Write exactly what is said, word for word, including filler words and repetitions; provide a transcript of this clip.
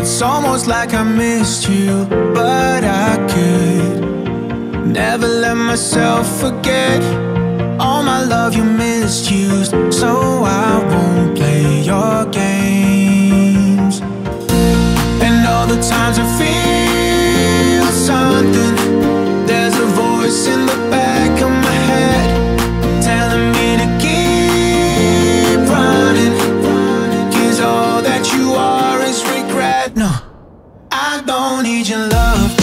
It's almost like I missed you, but I could never let myself forget all my love you misused. So I won't play your games. And all the times I feel something, there's a voice in the back of my head telling me to keep running, 'cause all that you are is regret. No, I don't need your love.